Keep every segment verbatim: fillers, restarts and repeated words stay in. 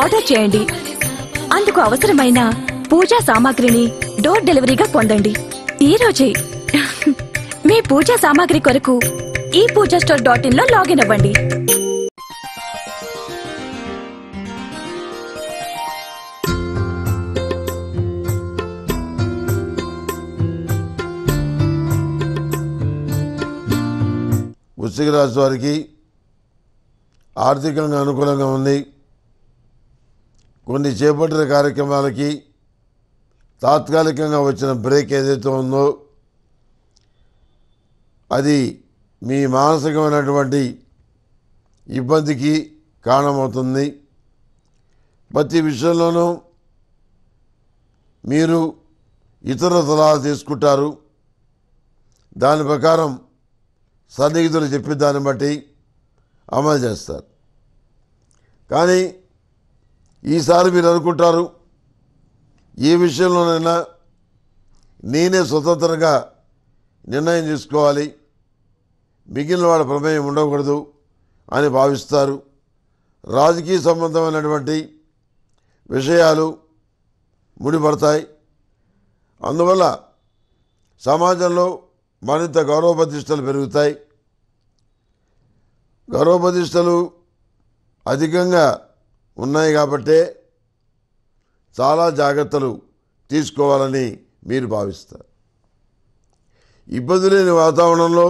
Order చేయండి. అందుకు అవసరమైన పూజా సామాగ్రిని డోర్ డెలివరీగా పొందండి. ఈ రోజే మీ పూజా సామాగ్రి కొరకు ఈ పూజా స్టోర్ డాట్ ఇన్ లో లాగిన్ అవ్వండి. వృశ్చిక రాశి వారికి ఆర్థికంగా అనుకూలంగా ఉంది. కొన్ని చేపట్టిన కార్యక్రమాలకి తాత్కాలికంగా వచ్చిన బ్రేక్ ఏదైతే ఉందో అది మీ మానసికమైనటువంటి ఇబ్బందికి కారణమవుతుంది. ప్రతి విషయంలోనూ మీరు ఇతరుల సలహా తీసుకుంటారు. దాని ప్రకారం సన్నిహితులు చెప్పిన దాన్ని బట్టి అమలు చేస్తారు. కానీ ఈసారి మీరు అనుకుంటారు ఏ విషయంలోనైనా నేనే స్వతంత్రంగా నిర్ణయం తీసుకోవాలి, మిగిలిన వాళ్ళ ప్రమేయం ఉండకూడదు అని భావిస్తారు. రాజకీయ సంబంధమైనటువంటి విషయాలు ముడిపడతాయి. అందువల్ల సమాజంలో మరింత గౌరవ ప్రతిష్టలు పెరుగుతాయి. గౌరవ ప్రతిష్టలు అధికంగా ఉన్నాయి కాబట్టే చాలా జాగ్రత్తలు తీసుకోవాలని మీరు భావిస్తారు. ఇబ్బంది లేని వాతావరణంలో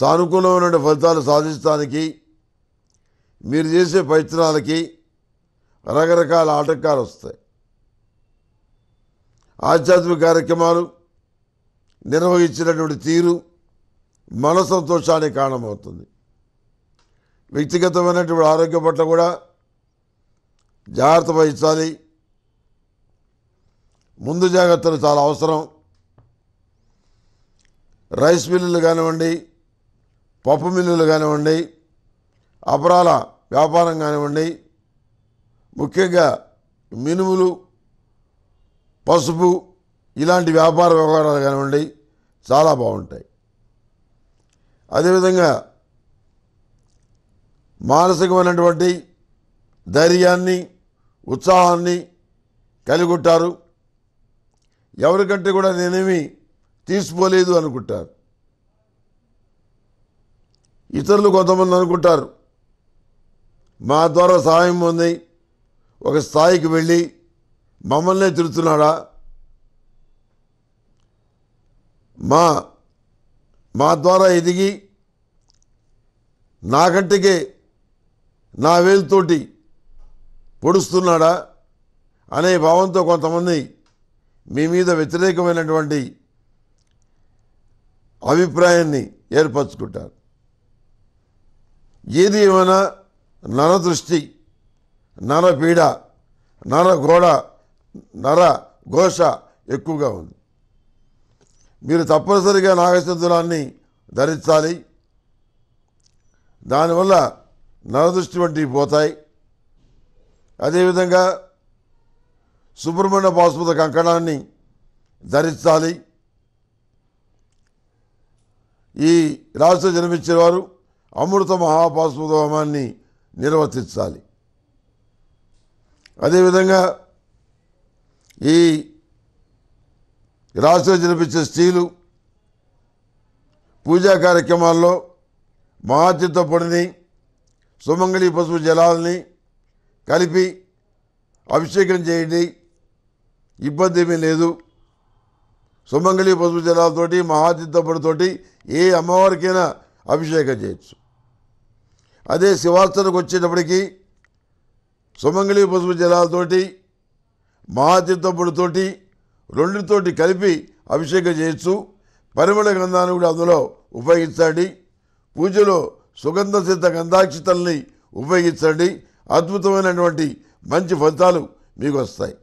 సానుకూలమైన ఫలితాలు సాధించడానికి మీరు చేసే ప్రయత్నాలకి రకరకాల ఆటంకాలు వస్తాయి. ఆధ్యాత్మిక కార్యక్రమాలు నిర్వహించినటువంటి తీరు మన సంతోషానికి కారణమవుతుంది. వ్యక్తిగతమైనటువంటి ఆరోగ్యం పట్ల కూడా జాగ్రత్త వహించాలి. ముందు జాగ్రత్తలు చాలా అవసరం. రైస్ మిల్లులు కానివ్వండి, పప్పు మిల్లులు కానివ్వండి, అపరాల వ్యాపారం కానివ్వండి, ముఖ్యంగా మినుములు, పసుపు ఇలాంటి వ్యాపార వ్యవహారాలు కానివ్వండి చాలా బాగుంటాయి. అదేవిధంగా మానసికమైనటువంటి ధైర్యాన్ని, ఉత్సాహాన్ని కలిగొట్టారు. ఎవరికంటే కూడా నేనేమి తీసుకోలేదు అనుకుంటారు. ఇతరులు కొంతమంది అనుకుంటారు మా ద్వారా సహాయం ఉంది, ఒక స్థాయికి వెళ్ళి మమ్మల్నే తిరుగుతున్నాడా, మా మా ద్వారా ఎదిగి నాకంటికే నా వేలుతోటి పొడుస్తున్నాడా అనే భావంతో కొంతమంది మీ మీద వ్యతిరేకమైనటువంటి అభిప్రాయాన్ని ఏర్పరచుకుంటారు. ఏది ఏమైనా నర దృష్టి, నర పీడ, నర గోడ, నర ఘోష ఎక్కువగా ఉంది. మీరు తప్పనిసరిగా నాగసింధులాన్ని ధరించాలి. దానివల్ల నరదృష్టి వంటివి పోతాయి. అదేవిధంగా సుబ్రహ్మణ్య పాశుపత కంకణాన్ని ధరించాలి. ఈ రాశిలో జన్మించేవారు అమృత మహాపాశుపత హోమాన్ని నిర్వర్తించాలి. అదేవిధంగా ఈ రాశిలో జన్మించే స్త్రీలు పూజా కార్యక్రమాల్లో మహాతీర్థ పొడిని, సుమంగళి పసుపు జలాలని కలిపి అభిషేకం చేయండి. ఇబ్బంది ఏమీ లేదు. సుమంగళి పసుపు జలాలతోటి, మహాతీర్థ పొడితోటి ఏ అమ్మవారికైనా అభిషేకం చేయొచ్చు. అదే శివార్చనకు వచ్చేటప్పటికీ సుమంగళి పసుపు జలాలతోటి, మహాతీర్థ పొడితోటి రెండుతోటి కలిపి అభిషేకం చేయొచ్చు. పరిమళ గంధాన్ని కూడా అందులో ఉపయోగించండి. పూజలో సుగంధ సిద్ధ గంధాక్షితల్ని ఉపయోగించండి. అద్భుతమైనటువంటి మంచి ఫలితాలు మీకు వస్తాయి.